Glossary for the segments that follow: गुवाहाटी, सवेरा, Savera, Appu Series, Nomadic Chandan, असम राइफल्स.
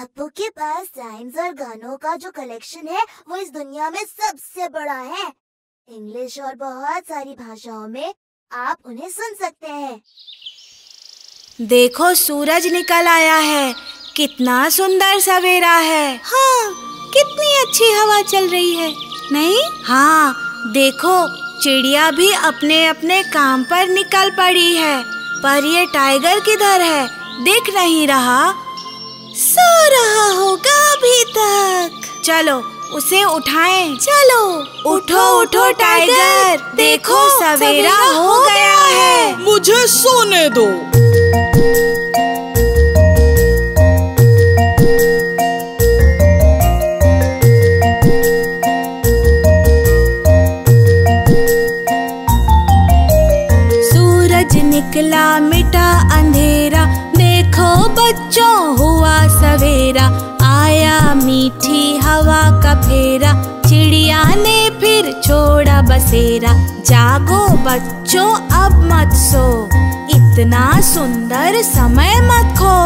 अप्पू के पास राइम्स और गानों का जो कलेक्शन है वो इस दुनिया में सबसे बड़ा है। इंग्लिश और बहुत सारी भाषाओं में आप उन्हें सुन सकते हैं। देखो सूरज निकल आया है, कितना सुंदर सवेरा है। हाँ, कितनी अच्छी हवा चल रही है। नहीं, हाँ देखो चिड़िया भी अपने अपने काम पर निकल पड़ी है। पर ये टाइगर किधर है? दिख नहीं रहा, सो रहा होगा अभी तक। चलो उसे उठाएं। चलो उठो उठो टाइगर, देखो सवेरा हो गया है। मुझे सोने दो। सूरज निकला मिटा अंधेरा, देखो बच्चों हुआ सवेरा। आया मीठी हवा का फेरा, चिड़िया ने फिर छोड़ा बसेरा। जागो बच्चों अब मत सो, इतना सुंदर समय मत खो।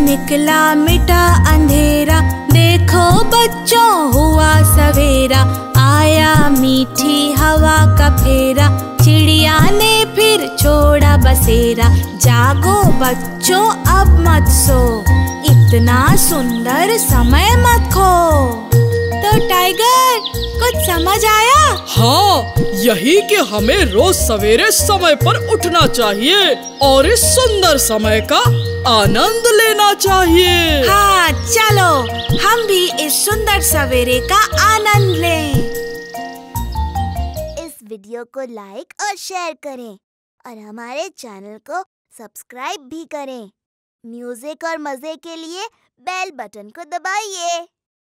निकला मिटा अंधेरा, देखो बच्चों हुआ सवेरा। आया मीठी हवा का फेरा, चिड़िया ने फिर छोड़ा बसेरा। जागो बच्चों अब मत सो, इतना सुंदर समय मत खो। तो टाइगर कुछ समझ आया? हाँ, यही कि हमें रोज सवेरे समय पर उठना चाहिए और इस सुंदर समय का आनंद लेना चाहिए। हाँ, चलो हम भी इस सुंदर सवेरे का आनंद लें। इस वीडियो को लाइक और शेयर करें और हमारे चैनल को सब्सक्राइब भी करें। म्यूजिक और मजे के लिए बेल बटन को दबाइए।